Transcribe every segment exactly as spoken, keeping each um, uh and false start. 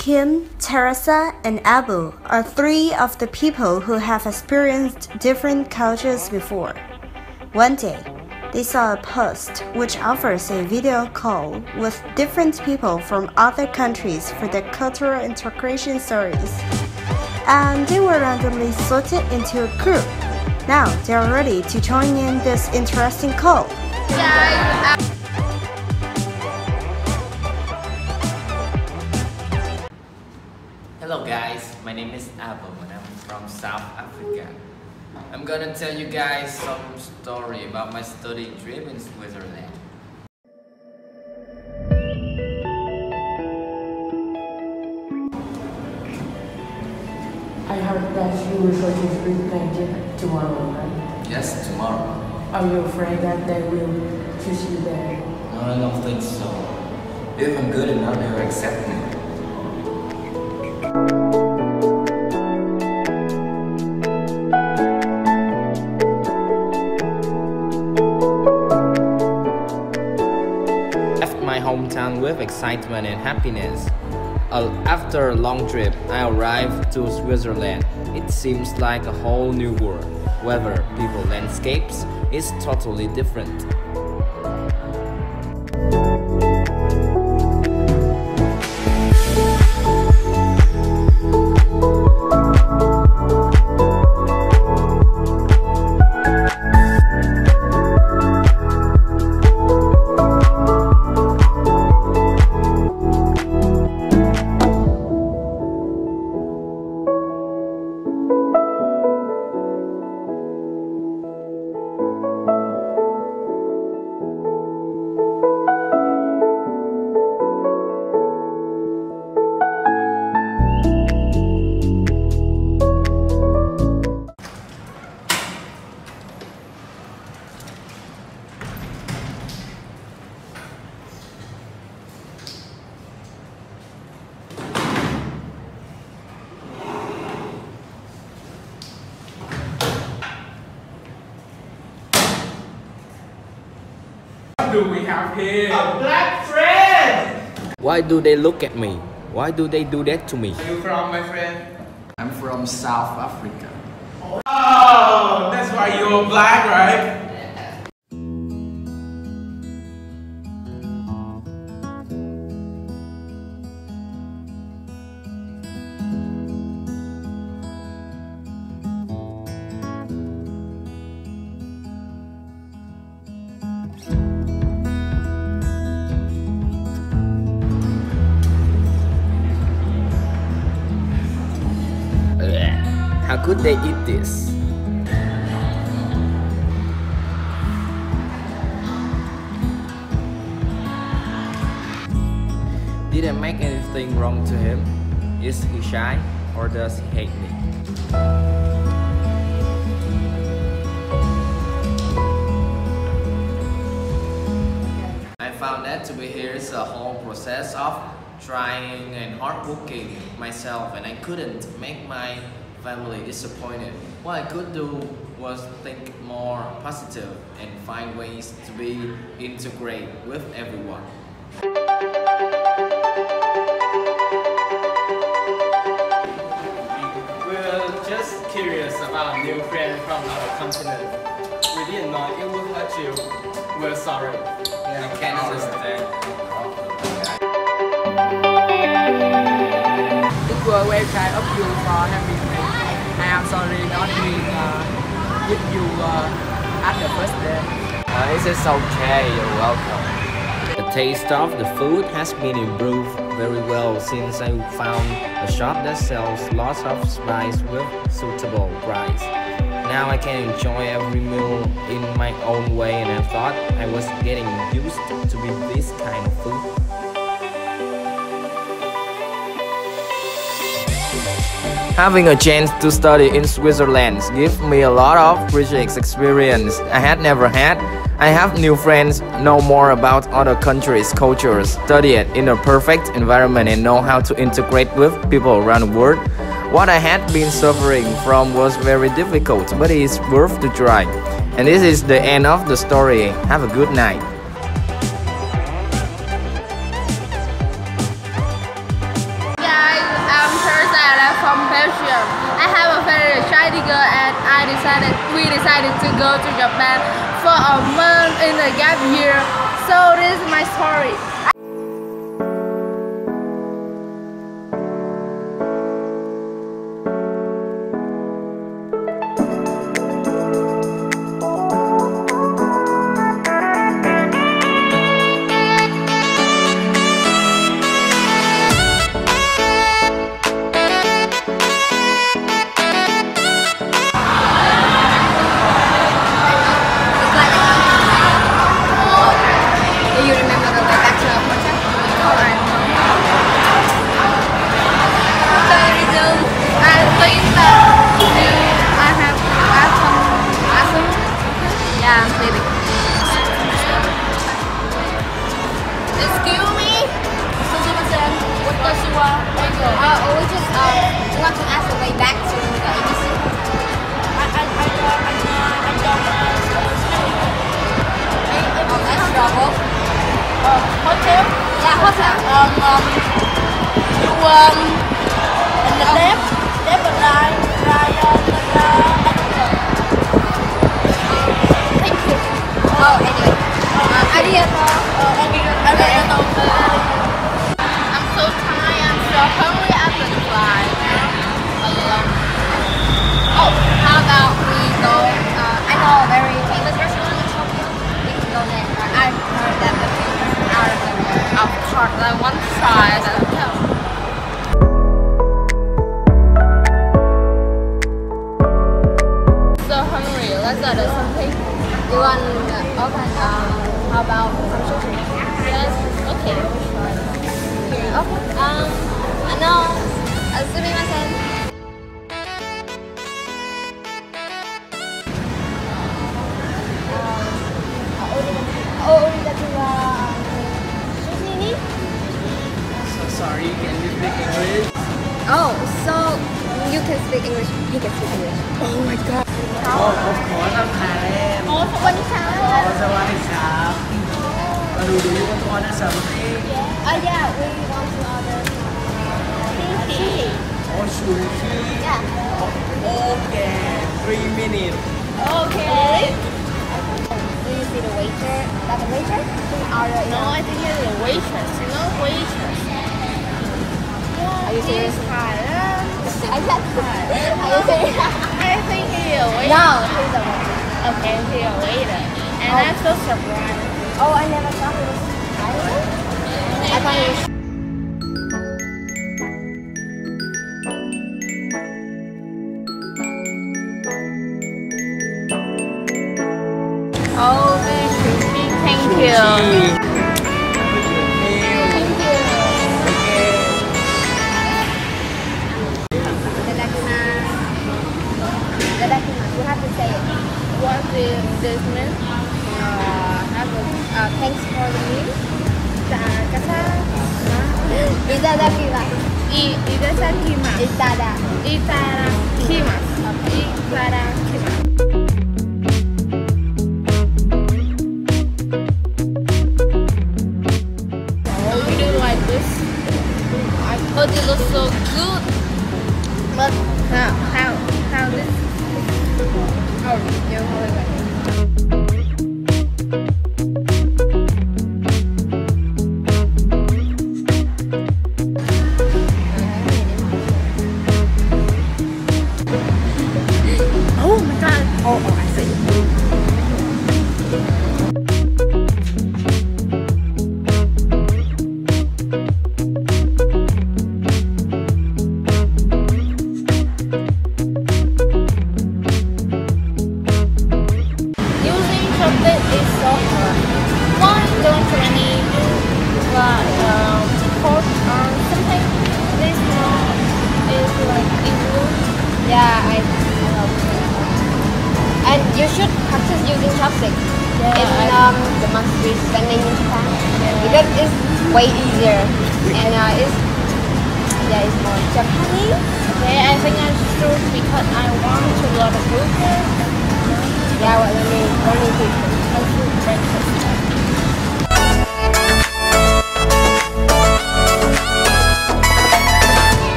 Kim, Teresa, and Abu are three of the people who have experienced different cultures before. One day, they saw a post which offers a video call with different people from other countries for their cultural integration stories, and they were randomly sorted into a group. Now they are ready to join in this interesting call. Yeah. Hello guys, my name is Abu and I'm from South Africa. I'm gonna tell you guys some story about my study trip in Switzerland. I heard that you were going to be planted tomorrow, right? Yes, tomorrow. Are you afraid that they will push you there? No, I don't think so. If I'm good enough, they will accept me. Left my hometown with excitement and happiness. After a long trip, I arrived to Switzerland. It seems like a whole new world. Weather, people, landscapes is totally different. What do we have here? A black friend! Why do they look at me? Why do they do that to me? Where are you from, my friend? I'm from South Africa. Oh, oh that's why you're black, right? How could they eat this? Did I make anything wrong to him? Is he shy or does he hate me? I found that to be here is a whole process of trying and hard working myself, and I couldn't make my family disappointed. What I could do was think more positive and find ways to be integrate with everyone. We were just curious about new friends from our continent. We didn't know it would hurt you. We're sorry. Yeah, I can't understand. It was very kind of you for having me. I am sorry not being uh, with you uh, at the first day. Uh, it's just okay, you're welcome. The taste of the food has been improved very well since I found a shop that sells lots of spice with suitable price. Now I can enjoy every meal in my own way, and I thought I was getting used to be this kind of food. Having a chance to study in Switzerland gives me a lot of rich experience I had never had. I have new friends, know more about other countries' cultures, study it in a perfect environment, and know how to integrate with people around the world. What I had been suffering from was very difficult, but it is worth to try. And this is the end of the story. Have a good night. Yeah. I decided we decided to go to Japan for a month in a gap year. So this is my story.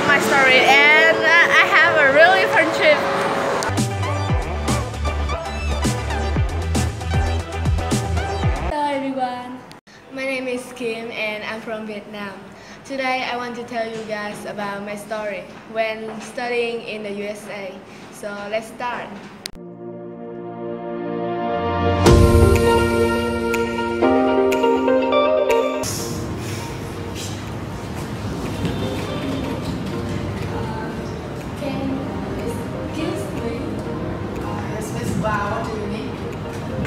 of my story, and I have a really fun trip. Hello everyone, my name is Kim and I'm from Vietnam. Today I want to tell you guys about my story when studying in the U S A. So let's start. Wow, what do you need?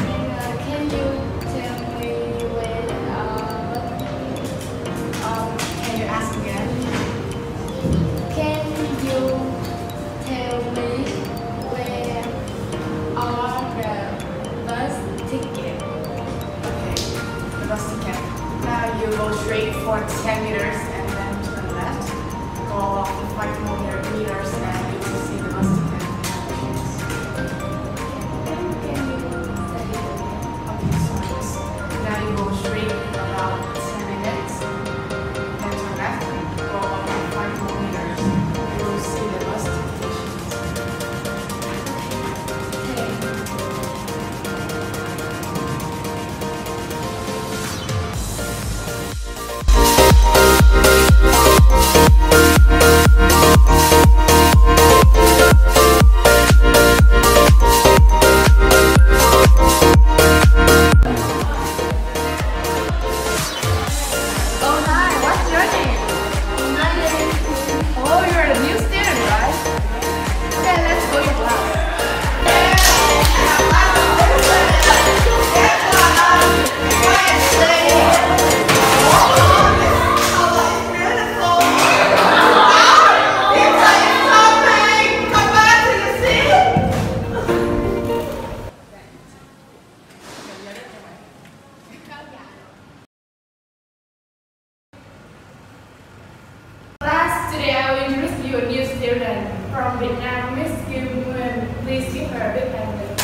And, uh, can you tell me when? Uh, um, can you ask again? Can you tell me where are the bus ticket? Okay, the bus ticket. Now you go straight for ten meters and then to the left. Go five more meters and you will see the bus ticket. Today I will introduce you a new student from Vietnam, Miz Kim. Please give her a big hand.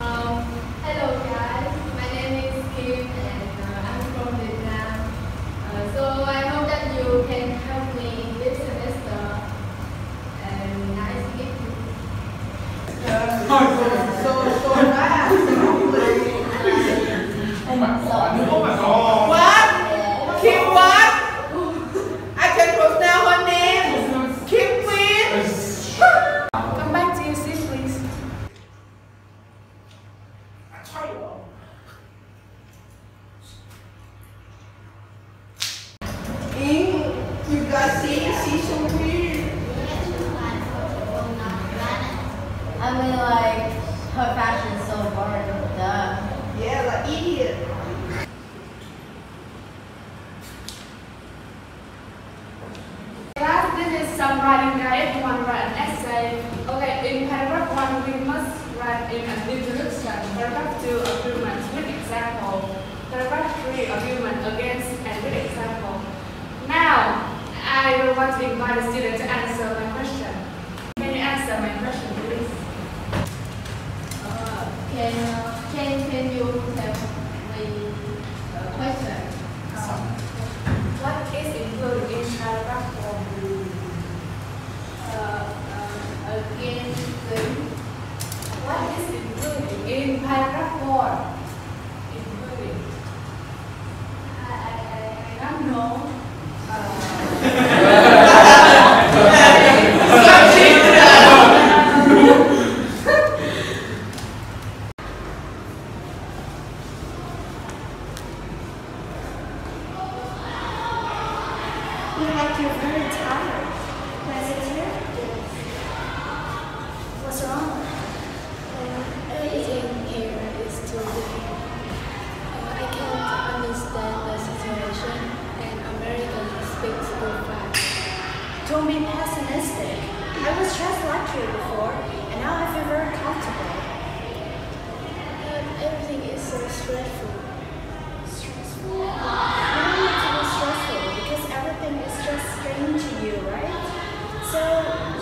Um, hello guys, my name is Kim and uh, I'm from Vietnam. Uh, so I hope that you can help me this semester. I mean, like, her fashion's so boring, duh. Yeah, like, idiot. Last, this is some writing guide. One, write an essay. Okay, in paragraph one, we must write in an introduction. Paragraph two, argument with example. Paragraph three, argument against and with example. Now, I will want to invite the student to answer my question. Can you answer my question, please? Can, uh, can, can you tell me the question? Um, what is included in paragraph four? Uh, uh, again, what is included in paragraph four? Included? I, I, I don't know. Don't be pessimistic. I was stressed lecturing before, and now I feel very comfortable. And everything is so stressful. Stressful? Why do you feel stressful? Because everything is just strange to you, right? So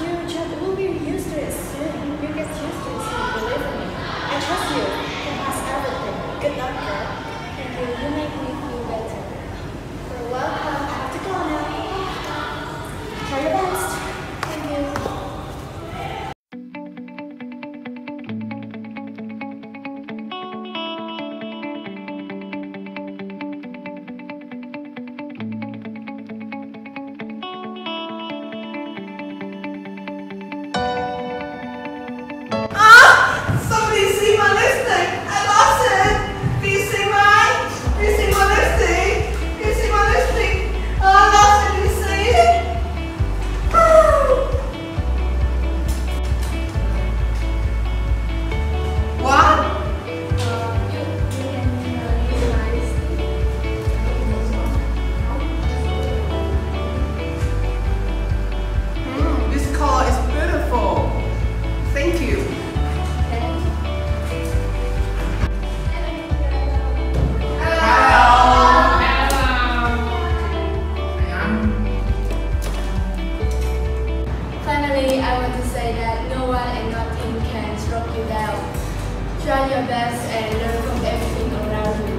I want to say that no one and nothing can slow you down. Try your best and learn from everything around you.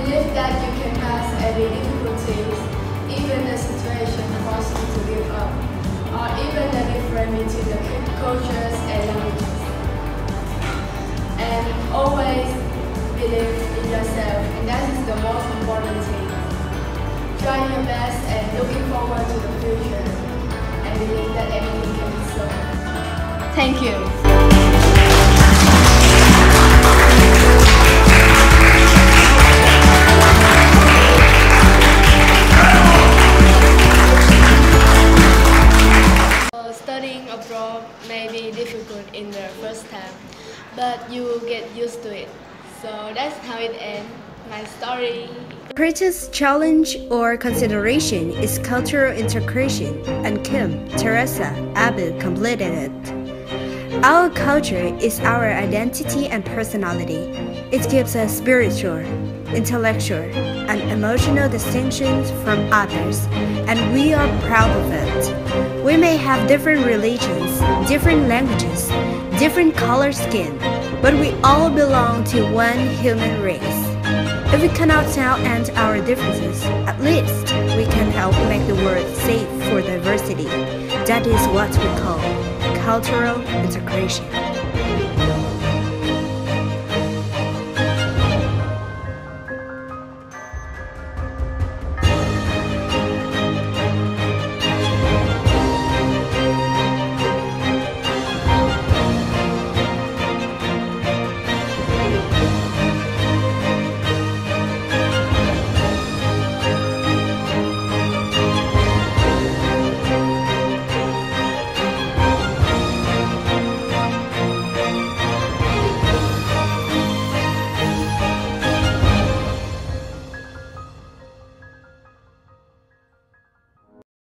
Believe that you can pass every difficulty, even the situation forces you to give up, or even the difference between the cultures and languages. And always believe in yourself, and that is the most important thing. Try your best and looking forward to the future, and believe that everything can be solved. Thank you. May be difficult in the first time, but you will get used to it. So that's how it ends my story. The greatest challenge or consideration is cultural integration, and Kim, Teresa, Abu completed it. Our culture is our identity and personality. It gives us spiritual, intellectual, and emotional distinctions from others, and we are proud of it. We may have different religions, different languages, different color skin, but we all belong to one human race. If we cannot now end our differences, at least we can help make the world safe for diversity. That is what we call cultural integration.